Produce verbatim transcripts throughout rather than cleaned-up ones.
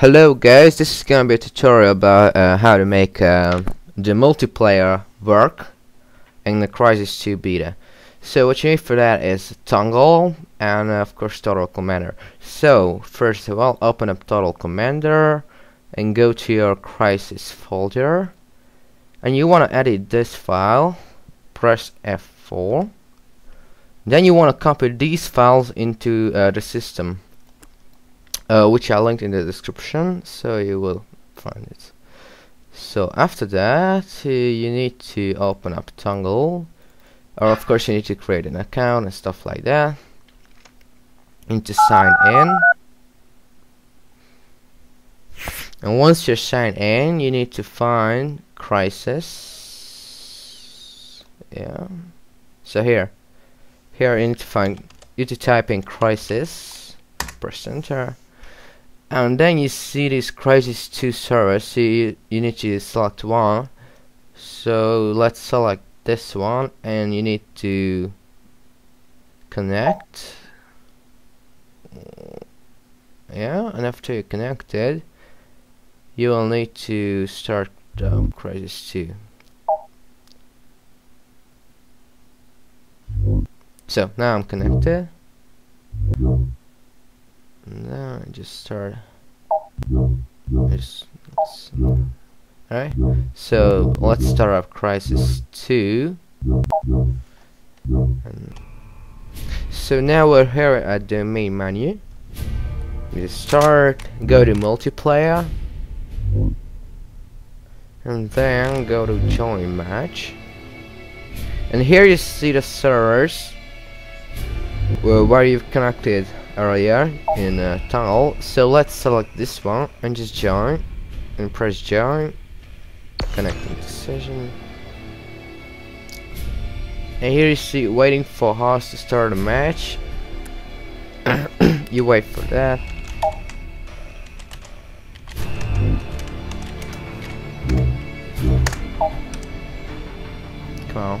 Hello guys, this is going to be a tutorial about uh, how to make uh, the multiplayer work in the Crysis two beta. So what you need for that is Tunngle and uh, of course Total Commander. So first of all, open up Total Commander and go to your Crysis folder, and you want to edit this file, press F four. Then you want to copy these files into uh, the system, Uh, which I linked in the description, so you will find it. So after that, uh, you need to open up Tunngle, or of course you need to create an account and stuff like that. You need to sign in, and once you sign in, you need to find Crysis. Yeah. So here, here you need to find. You need to type in Crysis, press enter. And then you see this Crysis two server, so you, you need to select one. So let's select this one, and you need to connect. Yeah, and after you're connected, you will need to start um, Crysis two. So now I'm connected. Now I just start. Just, all right. So let's start up Crysis two. And so now we're here at the main menu. You start. Go to multiplayer, and then go to join match. And here you see the servers where you've connected earlier in uh, Tunngle. So let's select this one and just join and press join, connecting to session. And here you see waiting for host to start a match. You wait for that, come on.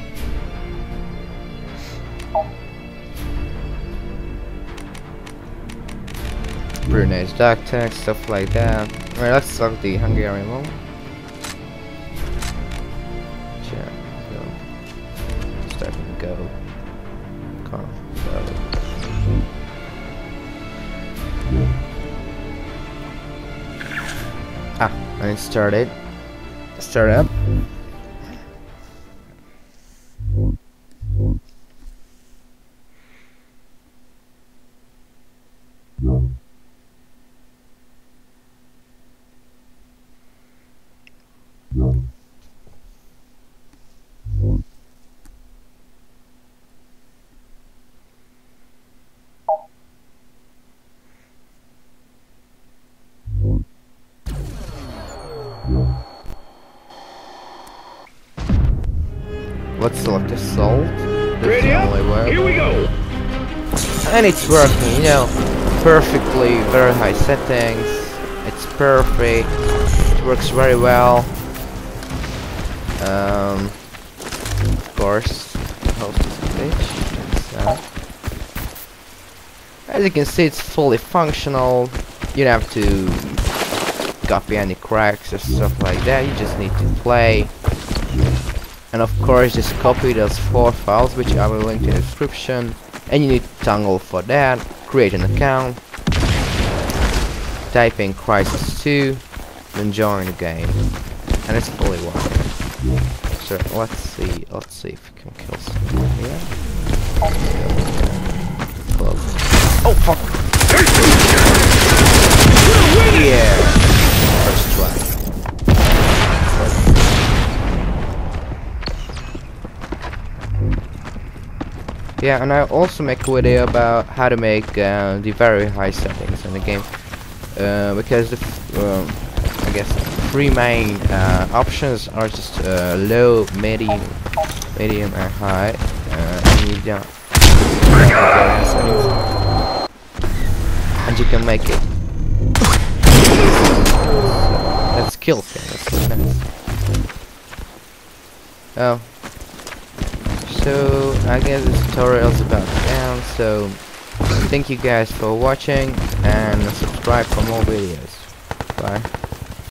Pretty nice doc tech, stuff like that. Alright, let's select the Hungarian one. Check, go. Start, go. Come on, go. Ah, and it started. Start up. Let's select assault. That's the only way. Here we go. And it's working, you know, perfectly. Very high settings. It's perfect. It works very well. Um, of course, the host is a bitch. As you can see, it's fully functional. You don't have to copy any cracks or stuff like that. You just need to play. And of course just copy those four files which I will link in the description, and you need Tunngle for that. Create an account, type in Crysis two, then join the game, and it's fully working. So let's see, let's see if we can kill someone here. Close. Oh fuck! Yeah! First try. Yeah, and I also make a video about how to make uh, the very high settings in the game, uh, because the f um, I guess the three main uh, options are just uh, low, medium, medium, and high, uh, and you don't. And you can make it. So, that's kill thing. That's nice. Oh. So I guess this tutorial is about to end, so thank you guys for watching and subscribe for more videos. Bye.